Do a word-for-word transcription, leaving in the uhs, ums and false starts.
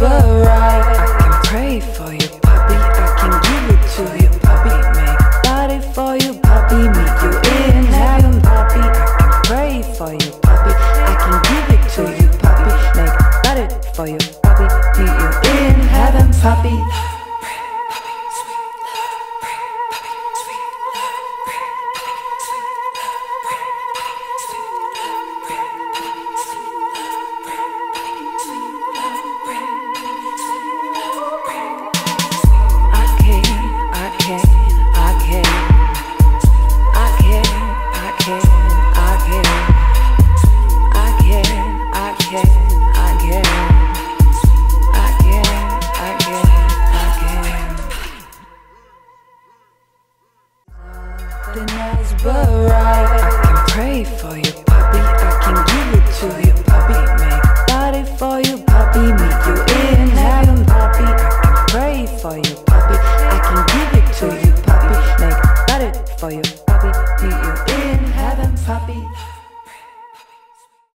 right. I can pray for you, puppy. I can give it to you, puppy. Make body for you, puppy. Meet you in heaven, puppy. I can pray for you, puppy. I can give it to you, puppy. Make body for you, puppy. Meet you in heaven, puppy. But right. I can pray for you, puppy. I can give it to you, puppy. Make body for you, puppy.